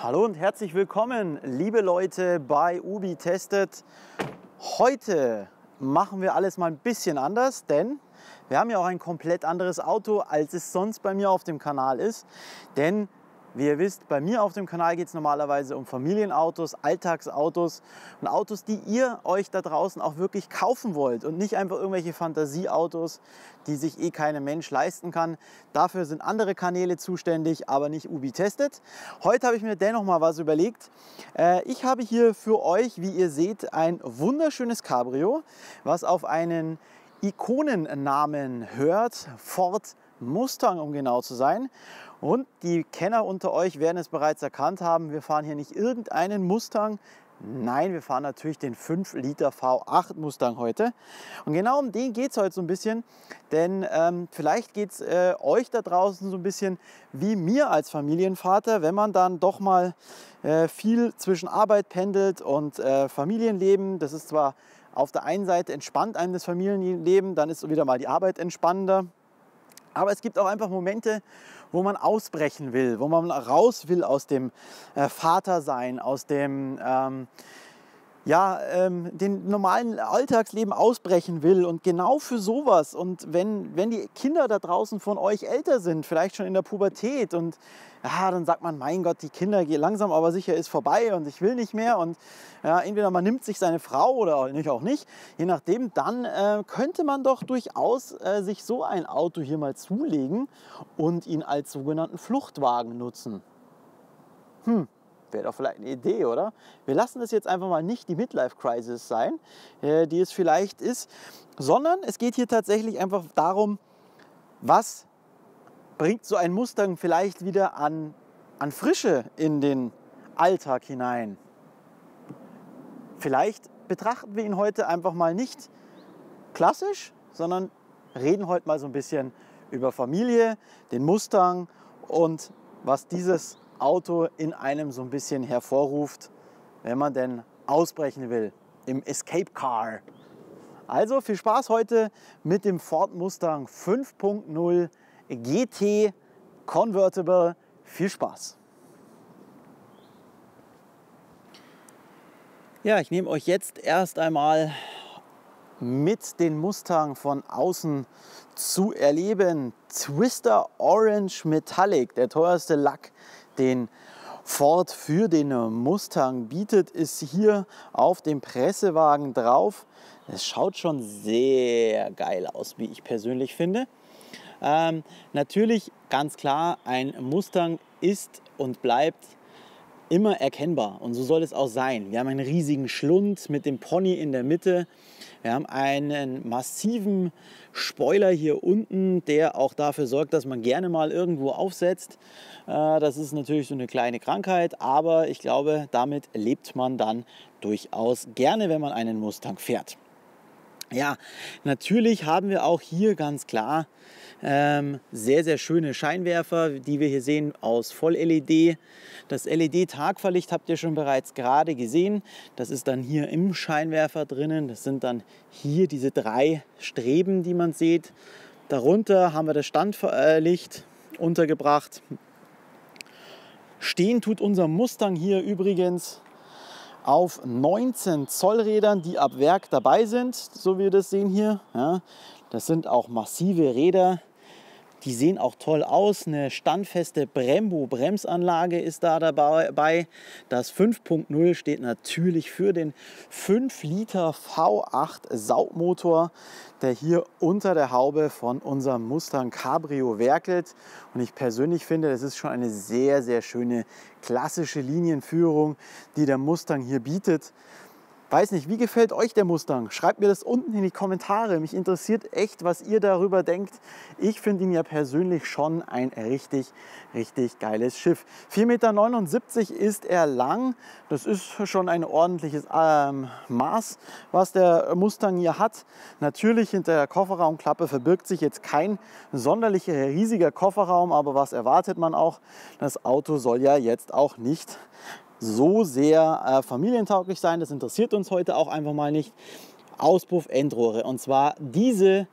Hallo und herzlich willkommen, liebe Leute bei Ubi Testet. Heute machen wir alles mal ein bisschen anders, denn wir haben ja auch ein komplett anderes Auto, als es sonst bei mir auf dem Kanal ist. Denn, wie ihr wisst, bei mir auf dem Kanal geht es normalerweise um Familienautos, Alltagsautos und Autos, die ihr euch da draußen auch wirklich kaufen wollt und nicht einfach irgendwelche Fantasieautos, die sich eh kein Mensch leisten kann. Dafür sind andere Kanäle zuständig, aber nicht Ubi Testet. Heute habe ich mir dennoch mal was überlegt. Ich habe hier für euch, wie ihr seht, ein wunderschönes Cabrio, was auf einen Ikonennamen hört, Ford Mustang, um genau zu sein. Und die Kenner unter euch werden es bereits erkannt haben, wir fahren hier nicht irgendeinen Mustang, nein, wir fahren natürlich den 5 Liter V8 Mustang heute. Und genau um den geht es heute so ein bisschen, denn vielleicht geht es euch da draußen so ein bisschen wie mir als Familienvater, wenn man dann doch mal viel zwischen Arbeit pendelt und Familienleben. Das ist zwar auf der einen Seite entspannt einem das Familienleben, dann ist wieder mal die Arbeit entspannender. Aber es gibt auch einfach Momente, wo man ausbrechen will, wo man raus will aus dem Vatersein, aus dem den normalen Alltagsleben ausbrechen will. Und genau für sowas, und wenn die Kinder da draußen von euch älter sind, vielleicht schon in der Pubertät, und ja, dann sagt man, mein Gott, die Kinder gehen langsam, aber sicher ist vorbei und ich will nicht mehr. Und ja, entweder man nimmt sich seine Frau oder auch nicht, je nachdem, dann könnte man doch durchaus sich so ein Auto hier mal zulegen und ihn als sogenannten Fluchtwagen nutzen. Wäre doch vielleicht eine Idee, oder? Wir lassen das jetzt einfach mal nicht die Midlife-Crisis sein, die es vielleicht ist, sondern es geht hier tatsächlich einfach darum, was bringt so ein Mustang vielleicht wieder an Frische in den Alltag hinein. Vielleicht betrachten wir ihn heute einfach mal nicht klassisch, sondern reden heute mal so ein bisschen über Familie, den Mustang und was dieses Auto in einem so ein bisschen hervorruft, wenn man denn ausbrechen will im Escape Car. Also viel Spaß heute mit dem Ford Mustang 5.0 GT Convertible. Viel Spaß! Ja, ich nehme euch jetzt erst einmal mit, den Mustang von außen zu erleben. Twister Orange Metallic, der teuerste Lack, den Ford für den Mustang bietet, ist hier auf dem Pressewagen drauf. Es schaut schon sehr geil aus, wie ich persönlich finde. Natürlich, ganz klar, ein Mustang ist und bleibt immer erkennbar und so soll es auch sein. Wir haben einen riesigen Schlund mit dem Pony in der Mitte. Wir haben einen massiven Spoiler hier unten, der auch dafür sorgt, dass man gerne mal irgendwo aufsetzt. Das ist natürlich so eine kleine Krankheit, aber ich glaube, damit lebt man dann durchaus gerne, wenn man einen Mustang fährt. Ja, natürlich haben wir auch hier ganz klar sehr, sehr schöne Scheinwerfer, die wir hier sehen, aus Voll-LED. Das LED-Tagfahrlicht habt ihr schon bereits gerade gesehen. Das ist dann hier im Scheinwerfer drinnen. Das sind dann hier diese drei Streben, die man sieht. Darunter haben wir das Standlicht untergebracht. Stehen tut unser Mustang hier übrigens auf 19 Zoll Rädern, die ab Werk dabei sind, so wie wir das sehen hier. Ja, das sind auch massive Räder, die sehen auch toll aus. Eine standfeste Brembo-Bremsanlage ist da dabei. Das 5.0 steht natürlich für den 5 Liter V8 Saugmotor, der hier unter der Haube von unserem Mustang Cabrio werkelt. Und ich persönlich finde, das ist schon eine sehr, sehr schöne klassische Linienführung, die der Mustang hier bietet. Weiß nicht, wie gefällt euch der Mustang? Schreibt mir das unten in die Kommentare. Mich interessiert echt, was ihr darüber denkt. Ich finde ihn ja persönlich schon ein richtig, richtig geiles Schiff. 4,79 Meter ist er lang. Das ist schon ein ordentliches Maß, was der Mustang hier hat. Natürlich, hinter der Kofferraumklappe verbirgt sich jetzt kein sonderlich riesiger Kofferraum. Aber was erwartet man auch? Das Auto soll ja jetzt auch nicht so sehr familientauglich sein, das interessiert uns heute auch einfach mal nicht. Auspuff-Endrohre, und zwar diese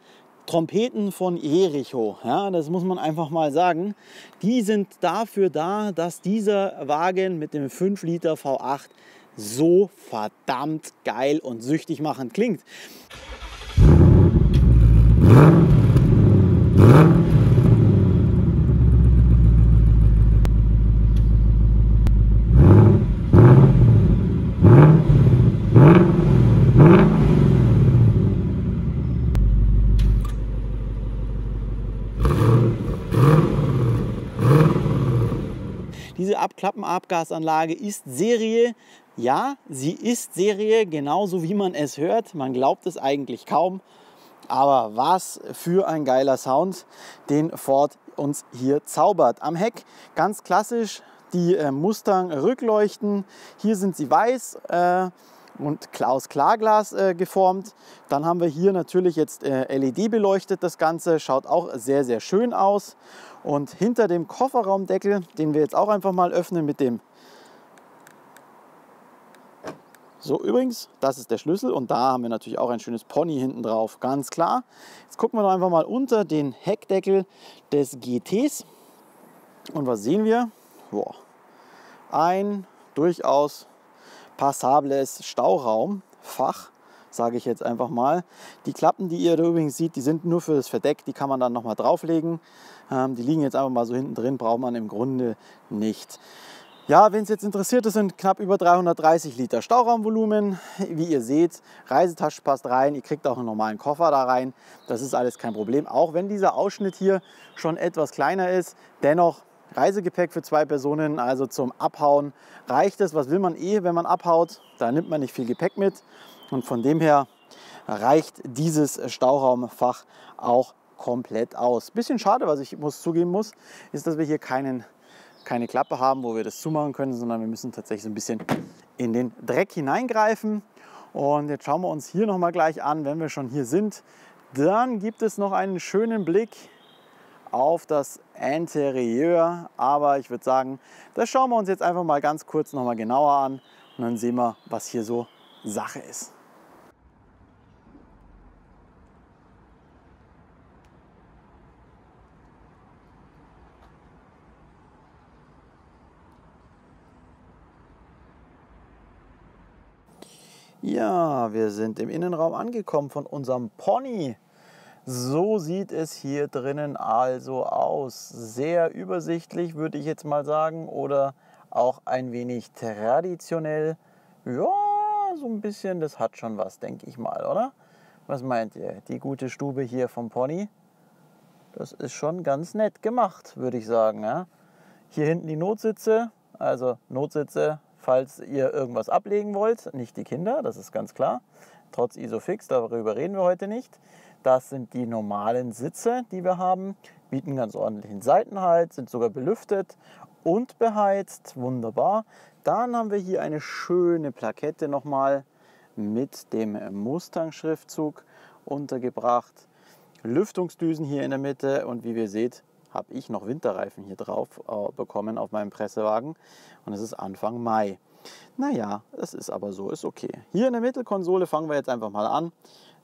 Trompeten von Jericho, ja, das muss man einfach mal sagen. Die sind dafür da, dass dieser Wagen mit dem 5 Liter V8 so verdammt geil und süchtig machend klingt. Diese Abklappenabgasanlage ist Serie. Ja, sie ist Serie, genauso wie man es hört. Man glaubt es eigentlich kaum. Aber was für ein geiler Sound, den Ford uns hier zaubert. Am Heck ganz klassisch die Mustang-Rückleuchten. Hier sind sie weiß und aus Klarglas geformt. Dann haben wir hier natürlich jetzt LED beleuchtet. Das Ganze schaut auch sehr, sehr schön aus. Und hinter dem Kofferraumdeckel, den wir jetzt auch einfach mal öffnen mit dem... So, übrigens, das ist der Schlüssel und da haben wir natürlich auch ein schönes Pony hinten drauf, ganz klar. Jetzt gucken wir doch einfach mal unter den Heckdeckel des GTs. Und was sehen wir? Boah. Ein durchaus passables Stauraumfach, sage ich jetzt einfach mal. Die Klappen, die ihr da übrigens seht, die sind nur für das Verdeck, die kann man dann nochmal drauflegen. Die liegen jetzt einfach mal so hinten drin, braucht man im Grunde nicht. Ja, wenn es jetzt interessiert, das sind knapp über 330 Liter Stauraumvolumen. Wie ihr seht, Reisetasche passt rein, ihr kriegt auch einen normalen Koffer da rein. Das ist alles kein Problem, auch wenn dieser Ausschnitt hier schon etwas kleiner ist. Dennoch Reisegepäck für 2 Personen, also zum Abhauen reicht es. Was will man eh, wenn man abhaut? Da nimmt man nicht viel Gepäck mit und von dem her reicht dieses Stauraumfach auch komplett aus. Bisschen schade, was ich zugeben muss, ist, dass wir hier keine Klappe haben, wo wir das zumachen können, sondern wir müssen tatsächlich so ein bisschen in den Dreck hineingreifen. Und jetzt schauen wir uns hier nochmal gleich an, wenn wir schon hier sind. Dann gibt es noch einen schönen Blick auf das Interieur. Aber ich würde sagen, das schauen wir uns jetzt einfach mal ganz kurz nochmal genauer an und dann sehen wir, was hier so Sache ist. Ja, wir sind im Innenraum angekommen von unserem Pony. So sieht es hier drinnen also aus. Sehr übersichtlich, würde ich jetzt mal sagen. Oder auch ein wenig traditionell. Ja, so ein bisschen, das hat schon was, denke ich mal, oder? Was meint ihr? Die gute Stube hier vom Pony, das ist schon ganz nett gemacht, würde ich sagen. Ja? Hier hinten die Notsitze, also Notsitze, falls ihr irgendwas ablegen wollt, nicht die Kinder, das ist ganz klar, trotz Isofix, darüber reden wir heute nicht. Das sind die normalen Sitze, die wir haben, bieten ganz ordentlichen Seitenhalt, sind sogar belüftet und beheizt, wunderbar. Dann haben wir hier eine schöne Plakette nochmal mit dem Mustang-Schriftzug untergebracht, Lüftungsdüsen hier in der Mitte und wie ihr seht, habe ich noch Winterreifen hier drauf bekommen auf meinem Pressewagen und es ist Anfang Mai. Naja, das ist aber so, ist okay. Hier in der Mittelkonsole fangen wir jetzt einfach mal an.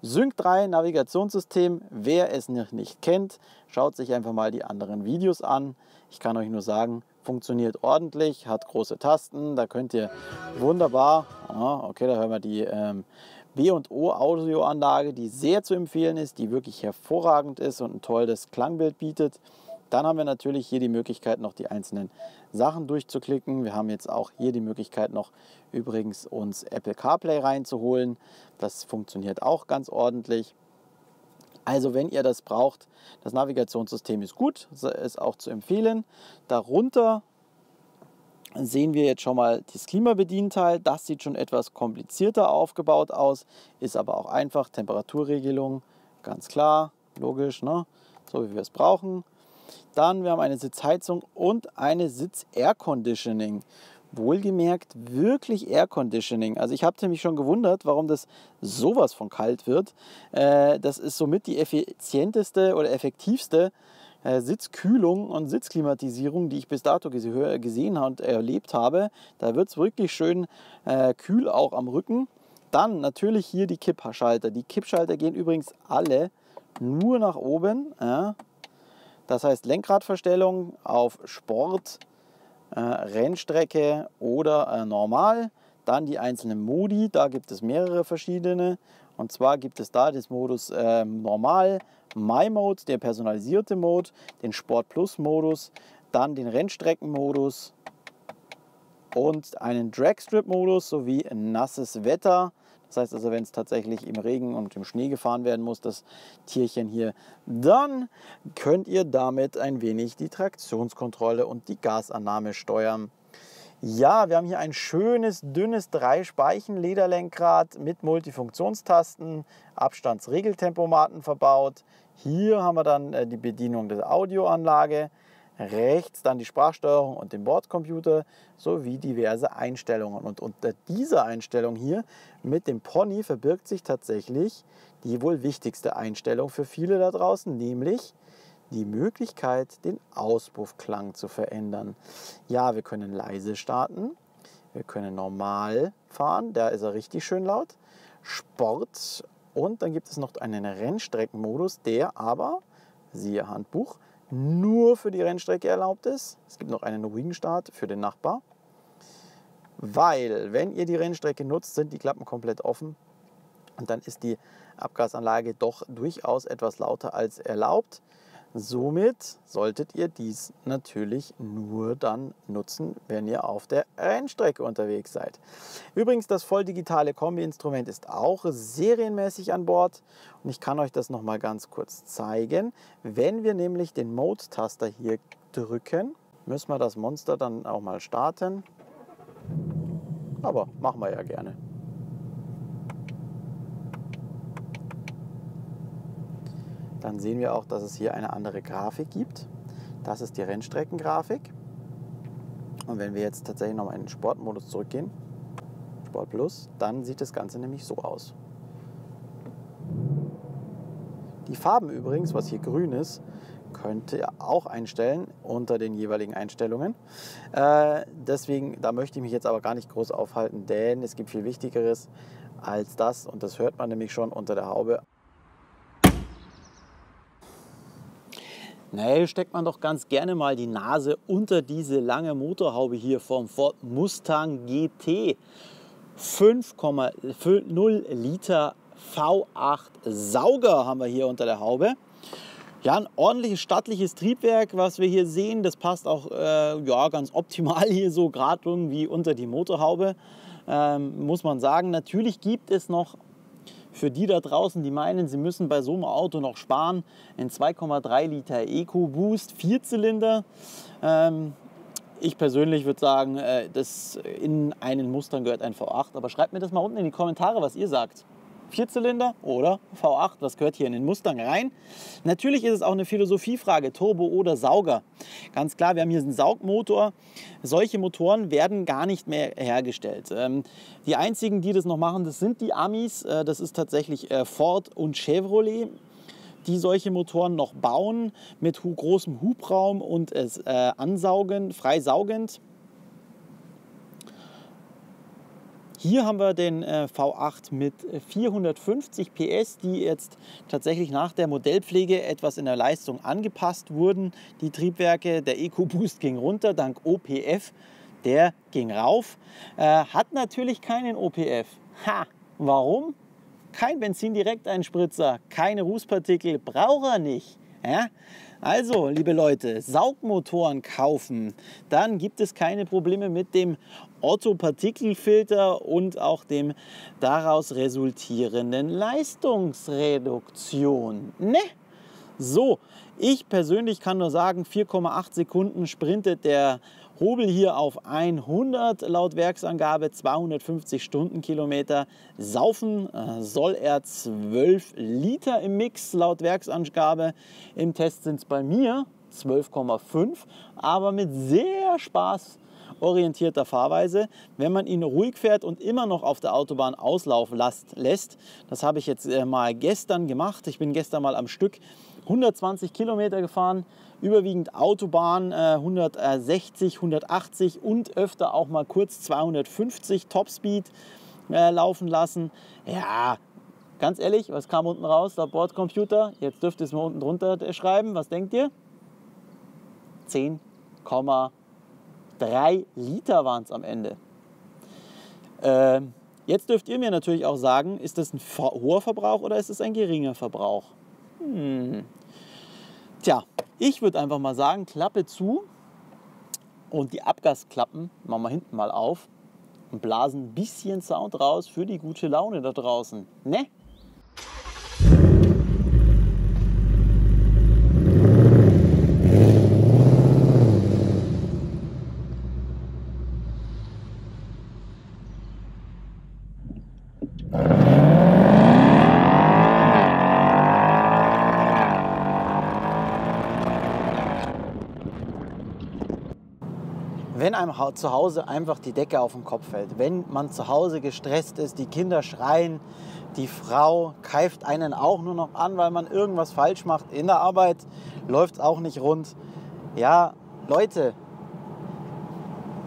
Sync 3 Navigationssystem, wer es noch nicht kennt, schaut sich einfach mal die anderen Videos an. Ich kann euch nur sagen, funktioniert ordentlich, hat große Tasten, da könnt ihr wunderbar, okay, da hören wir die B&O Audioanlage, die sehr zu empfehlen ist, die wirklich hervorragend ist und ein tolles Klangbild bietet. Dann haben wir natürlich hier die Möglichkeit, noch die einzelnen Sachen durchzuklicken. Wir haben jetzt auch hier die Möglichkeit, noch übrigens uns Apple CarPlay reinzuholen. Das funktioniert auch ganz ordentlich. Also wenn ihr das braucht, das Navigationssystem ist gut, ist auch zu empfehlen. Darunter sehen wir jetzt schon mal das Klimabedienteil. Das sieht schon etwas komplizierter aufgebaut aus, ist aber auch einfach. Temperaturregelung, ganz klar, logisch, ne? So wie wir es brauchen. Dann, wir haben eine Sitzheizung und eine Sitz-Air-Conditioning. Wohlgemerkt, wirklich Air-Conditioning. Also ich habe mich schon gewundert, warum das sowas von kalt wird. Das ist somit die effizienteste oder effektivste Sitzkühlung und Sitzklimatisierung, die ich bis dato gesehen und erlebt habe. Da wird es wirklich schön kühl auch am Rücken. Dann natürlich hier die Kippschalter. Die Kippschalter gehen übrigens alle nur nach oben. Ja. Das heißt Lenkradverstellung auf Sport, Rennstrecke oder normal. Dann die einzelnen Modi, da gibt es mehrere verschiedene. Und zwar gibt es da den Modus Normal, My Mode, der personalisierte Mode, den Sport Plus Modus, dann den Rennstreckenmodus und einen Dragstrip Modus sowie nasses Wetter. Das heißt also, wenn es tatsächlich im Regen und im Schnee gefahren werden muss, das Tierchen hier, dann könnt ihr damit ein wenig die Traktionskontrolle und die Gasannahme steuern. Ja, wir haben hier ein schönes, dünnes 3-Speichen-Lederlenkrad mit Multifunktionstasten, Abstandsregeltempomaten verbaut. Hier haben wir dann die Bedienung der Audioanlage, rechts dann die Sprachsteuerung und den Bordcomputer sowie diverse Einstellungen. Und unter dieser Einstellung hier mit dem Pony verbirgt sich tatsächlich die wohl wichtigste Einstellung für viele da draußen, nämlich die Möglichkeit, den Auspuffklang zu verändern. Ja, wir können leise starten, wir können normal fahren, da ist er richtig schön laut, Sport und dann gibt es noch einen Rennstreckenmodus, der aber, siehe Handbuch, nur für die Rennstrecke erlaubt ist. Es gibt noch einen ruhigen Start für den Nachbar, weil wenn ihr die Rennstrecke nutzt, sind die Klappen komplett offen und dann ist die Abgasanlage doch durchaus etwas lauter als erlaubt. Somit solltet ihr dies natürlich nur dann nutzen, wenn ihr auf der Rennstrecke unterwegs seid. Übrigens, das voll digitale Kombi-Instrument ist auch serienmäßig an Bord. Und ich kann euch das nochmal ganz kurz zeigen. Wenn wir nämlich den Mode-Taster hier drücken, müssen wir das Monster dann auch mal starten. Aber machen wir ja gerne. Dann sehen wir auch, dass es hier eine andere Grafik gibt. Das ist die Rennstreckengrafik. Und wenn wir jetzt tatsächlich nochmal in den Sportmodus zurückgehen, Sport Plus, dann sieht das Ganze nämlich so aus. Die Farben übrigens, was hier grün ist, könnt ihr auch einstellen unter den jeweiligen Einstellungen. Deswegen, da möchte ich mich jetzt aber gar nicht groß aufhalten, denn es gibt viel Wichtigeres als das. Und das hört man nämlich schon unter der Haube. Nee, steckt man doch ganz gerne mal die Nase unter diese lange Motorhaube hier vom Ford Mustang GT. 5,0 Liter V8 Sauger haben wir hier unter der Haube. Ja, ein ordentliches, stattliches Triebwerk, was wir hier sehen. Das passt auch ja, ganz optimal hier so gerade irgendwie unter die Motorhaube, muss man sagen. Natürlich gibt es noch für die da draußen, die meinen, sie müssen bei so einem Auto noch sparen, ein 2,3 Liter EcoBoost, 4-Zylinder. Ich persönlich würde sagen, das in einen Mustang gehört ein V8, aber schreibt mir das mal unten in die Kommentare, was ihr sagt. 4-Zylinder oder V8, was gehört hier in den Mustang rein? Natürlich ist es auch eine Philosophiefrage, Turbo oder Sauger. Ganz klar, wir haben hier einen Saugmotor. Solche Motoren werden gar nicht mehr hergestellt. Die einzigen, die das noch machen, das sind die Amis. Das ist tatsächlich Ford und Chevrolet, die solche Motoren noch bauen mit großem Hubraum und es ansaugen, freisaugend. Hier haben wir den V8 mit 450 PS, die jetzt tatsächlich nach der Modellpflege etwas in der Leistung angepasst wurden. Die Triebwerke, der EcoBoost ging runter, dank OPF, der ging rauf. Hat natürlich keinen OPF. Ha, warum? Kein Benzin-Direkteinspritzer, keine Rußpartikel, braucht er nicht. Ja? Also, liebe Leute, Saugmotoren kaufen, dann gibt es keine Probleme mit dem Otto-Partikelfilter und auch dem daraus resultierenden Leistungsreduktion. Ne? So, ich persönlich kann nur sagen, 4,8 Sekunden sprintet der Hobel hier auf 100, laut Werksangabe 250 Stundenkilometer. Saufen soll er 12 Liter im Mix, laut Werksangabe. Im Test sind es bei mir 12,5, aber mit sehr spaßorientierter Fahrweise. Wenn man ihn ruhig fährt und immer noch auf der Autobahn Auslauf lässt, das habe ich jetzt mal gestern gemacht. Ich bin gestern mal am Stück 120 Kilometer gefahren, überwiegend Autobahn, 160, 180 und öfter auch mal kurz 250 Topspeed laufen lassen. Ja, Ganz ehrlich, was kam unten raus? Der Bordcomputer. Jetzt dürft ihr es mal unten drunter schreiben. Was denkt ihr? 10,3 Liter waren es am Ende. Jetzt dürft ihr mir natürlich auch sagen, ist das ein hoher Verbrauch oder ist das ein geringer Verbrauch? Tja, ich würde einfach mal sagen, Klappe zu und die Abgasklappen machen wir hinten mal auf und blasen ein bisschen Sound raus für die gute Laune da draußen, ne? Wenn einem zu Hause einfach die Decke auf den Kopf fällt, wenn man zu Hause gestresst ist, die Kinder schreien, die Frau keift einen auch nur noch an, weil man irgendwas falsch macht, in der Arbeit läuft es auch nicht rund. Ja, Leute,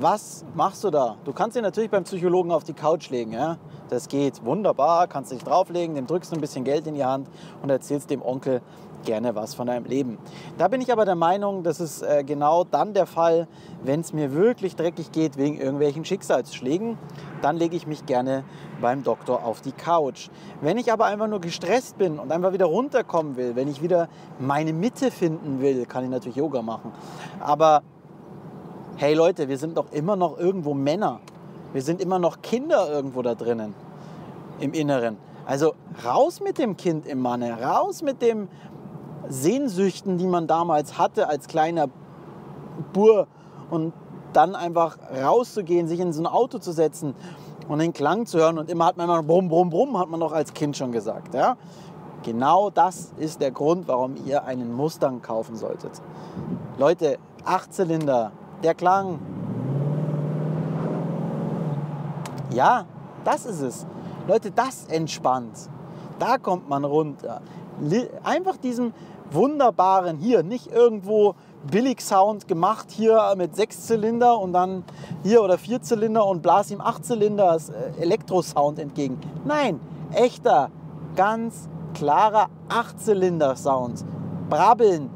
was machst du da? Du kannst dich natürlich beim Psychologen auf die Couch legen, ja? Das geht wunderbar, kannst dich drauflegen, dem drückst du ein bisschen Geld in die Hand und erzählst dem Onkel gerne was von deinem Leben. Da bin ich aber der Meinung, das ist genau dann der Fall, wenn es mir wirklich dreckig geht wegen irgendwelchen Schicksalsschlägen, dann lege ich mich gerne beim Doktor auf die Couch. Wenn ich aber einfach nur gestresst bin und einfach wieder runterkommen will, wenn ich wieder meine Mitte finden will, kann ich natürlich Yoga machen. Aber hey Leute, wir sind doch immer noch irgendwo Männer. Wir sind immer noch Kinder irgendwo da drinnen, im Inneren. Also raus mit dem Kind im Manne, raus mit dem Sehnsüchten, die man damals hatte als kleiner Bur, und dann einfach rauszugehen, sich in so ein Auto zu setzen und den Klang zu hören, und immer hat man immer brumm, brumm, brumm, hat man doch als Kind schon gesagt, ja? Genau das ist der Grund, warum ihr einen Mustang kaufen solltet. Leute, 8-Zylinder, der Klang. Ja, das ist es. Leute, das entspannt. Da kommt man runter. Einfach diesem wunderbaren hier, nicht irgendwo Billig-Sound gemacht hier mit 6-Zylinder und dann hier oder 4-Zylinder und blas ihm 8-Zylinder Elektrosound entgegen. Nein, echter, ganz klarer 8-Zylinder-Sound. Brabbeln,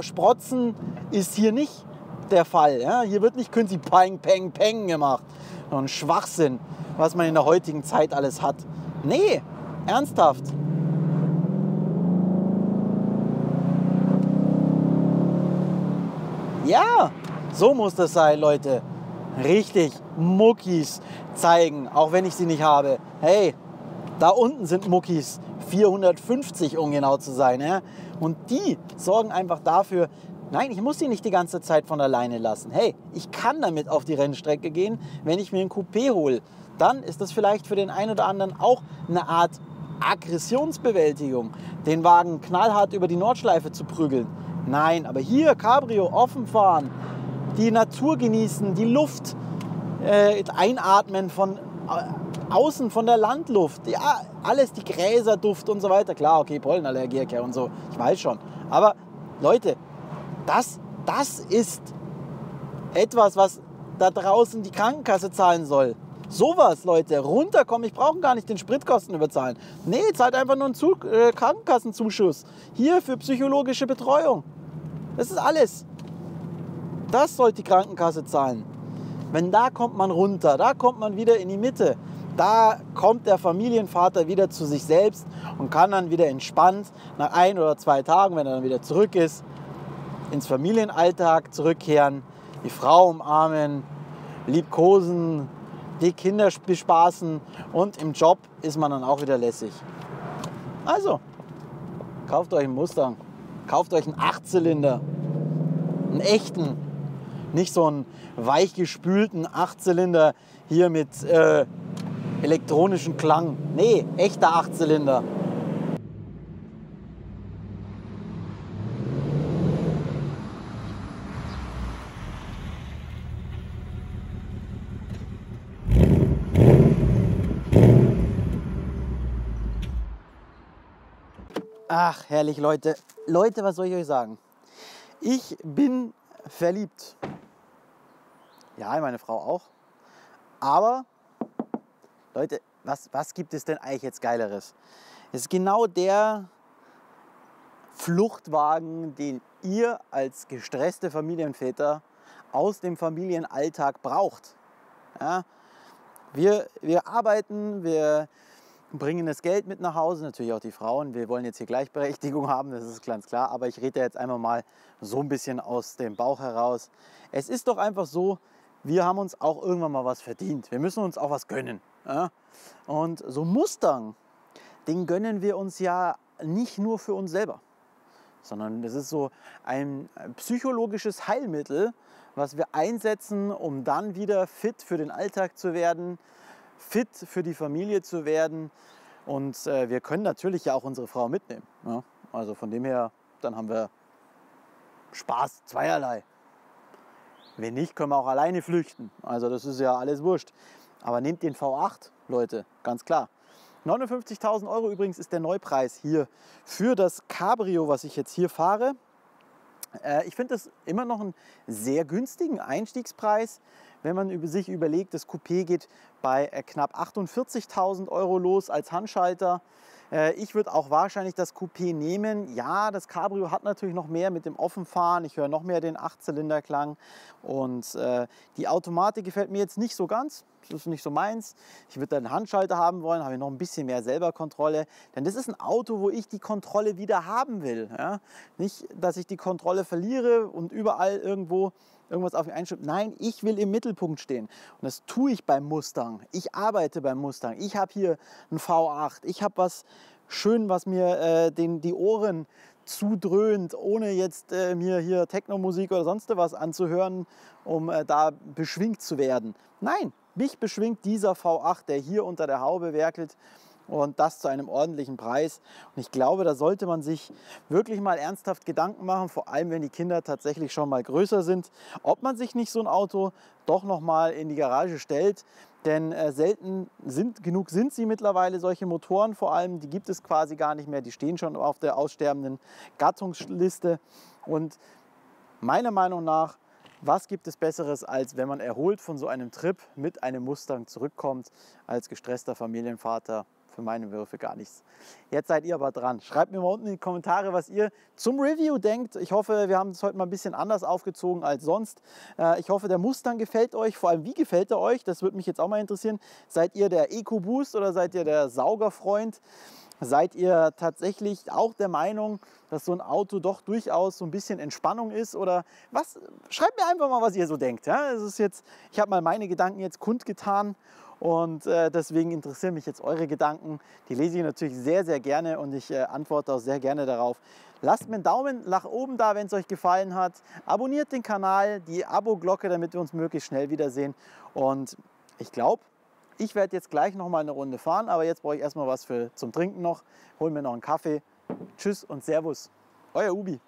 Sprotzen ist hier nicht der Fall. Ja? Hier wird nicht künstlich Peng, Peng, Peng gemacht. So ein Schwachsinn, was man in der heutigen Zeit alles hat. Nee, ernsthaft. Ja, so muss das sein, Leute. Richtig Muckis zeigen, auch wenn ich sie nicht habe. Hey, da unten sind Muckis, 450 um genau zu sein. Ja? Und die sorgen einfach dafür, nein, ich muss sie nicht die ganze Zeit von alleine lassen. Hey, ich kann damit auf die Rennstrecke gehen, wenn ich mir ein Coupé hole. Dann ist das vielleicht für den einen oder anderen auch eine Art Aggressionsbewältigung, den Wagen knallhart über die Nordschleife zu prügeln. Nein, aber hier Cabrio offen fahren, die Natur genießen, die Luft einatmen von außen, von der Landluft, ja, alles, die Gräserduft und so weiter. Klar, okay, Pollenallergie und so, ich weiß schon. Aber Leute, das ist etwas, was da draußen die Krankenkasse zahlen soll. Sowas, Leute, runterkommen, ich brauche gar nicht den Spritkosten überzahlen. Nee, zahlt einfach nur einen Krankenkassenzuschuss. Hier für psychologische Betreuung. Das ist alles. Das sollte die Krankenkasse zahlen. Wenn da kommt man runter, da kommt man wieder in die Mitte. Da kommt der Familienvater wieder zu sich selbst und kann dann wieder entspannt nach 1 oder 2 Tagen, wenn er dann wieder zurück ist, ins Familienalltag zurückkehren, die Frau umarmen, liebkosen, die Kinder bespaßen, und im Job ist man dann auch wieder lässig. Also, kauft euch einen Mustang, kauft euch einen 8-Zylinder, einen echten, nicht so einen weichgespülten 8-Zylinder hier mit elektronischem Klang. Nee, echter 8-Zylinder. Ach, herrlich, Leute. Leute, was soll ich euch sagen? Ich bin verliebt. Ja, meine Frau auch. Aber, Leute, was gibt es denn eigentlich jetzt Geileres? Es ist genau der Fluchtwagen, den ihr als gestresste Familienväter aus dem Familienalltag braucht. Ja? Wir arbeiten, wir bringen das Geld mit nach Hause, natürlich auch die Frauen. Wir wollen jetzt hier Gleichberechtigung haben, das ist ganz klar. Aber ich rede jetzt einfach mal so ein bisschen aus dem Bauch heraus. Es ist doch einfach so, wir haben uns auch irgendwann mal was verdient. Wir müssen uns auch was gönnen. Ja? Und so Mustang, den gönnen wir uns ja nicht nur für uns selber, sondern es ist so ein psychologisches Heilmittel, was wir einsetzen, um dann wieder fit für den Alltag zu werden, fit für die Familie zu werden. Und wir können natürlich ja auch unsere Frau mitnehmen. Ja? Also von dem her, dann haben wir Spaß zweierlei. Wenn nicht, können wir auch alleine flüchten. Also das ist ja alles wurscht. Aber nehmt den V8, Leute, ganz klar. 59.000 Euro übrigens ist der Neupreis hier für das Cabrio, was ich jetzt hier fahre. Ich finde das immer noch einen sehr günstigen Einstiegspreis, wenn man sich überlegt, das Coupé geht bei knapp 48.000 Euro los als Handschalter. Ich würde auch wahrscheinlich das Coupé nehmen. Ja, das Cabrio hat natürlich noch mehr mit dem Offenfahren. Ich höre noch mehr den 8-Zylinder-Klang. Und die Automatik gefällt mir jetzt nicht so ganz. Das ist nicht so meins. Ich würde dann einen Handschalter haben wollen. Habe ich noch ein bisschen mehr selber Kontrolle. Denn das ist ein Auto, wo ich die Kontrolle wieder haben will. Ja? Nicht, dass ich die Kontrolle verliere und überall irgendwo irgendwas auf mich einstimmt. Nein, ich will im Mittelpunkt stehen. Und das tue ich beim Mustang. Ich arbeite beim Mustang. Ich habe hier einen V8. Ich habe was schön, was mir die Ohren zudröhnt, ohne jetzt mir hier Techno-Musik oder sonst was anzuhören, um da beschwingt zu werden. Nein, mich beschwingt dieser V8, der hier unter der Haube werkelt. Und das zu einem ordentlichen Preis. Und ich glaube, da sollte man sich wirklich mal ernsthaft Gedanken machen, vor allem wenn die Kinder tatsächlich schon mal größer sind, ob man sich nicht so ein Auto doch noch mal in die Garage stellt. Denn selten genug sind sie mittlerweile, solche Motoren vor allem. Die gibt es quasi gar nicht mehr. Die stehen schon auf der aussterbenden Gattungsliste. Und meiner Meinung nach, was gibt es Besseres, als wenn man erholt von so einem Trip mit einem Mustang zurückkommt als gestresster Familienvater? Für meine Würfe gar nichts. Jetzt seid ihr aber dran. Schreibt mir mal unten in die Kommentare, was ihr zum Review denkt. Ich hoffe, wir haben es heute mal ein bisschen anders aufgezogen als sonst. Ich hoffe, der Mustang gefällt euch. Vor allem, wie gefällt er euch? Das würde mich jetzt auch mal interessieren. Seid ihr der EcoBoost oder seid ihr der Saugerfreund? Seid ihr tatsächlich auch der Meinung, dass so ein Auto doch durchaus so ein bisschen Entspannung ist? Oder was? Schreibt mir einfach mal, was ihr so denkt. Ja? Das ist jetzt, ich habe mal meine Gedanken jetzt kundgetan. Und deswegen interessieren mich jetzt eure Gedanken. Die lese ich natürlich sehr, sehr gerne und ich antworte auch sehr gerne darauf. Lasst mir einen Daumen nach oben da, wenn es euch gefallen hat. Abonniert den Kanal, die Abo-Glocke, damit wir uns möglichst schnell wiedersehen. Und ich glaube, ich werde jetzt gleich nochmal eine Runde fahren. Aber jetzt brauche ich erstmal was zum Trinken noch. Holen mir noch einen Kaffee. Tschüss und Servus. Euer Ubi.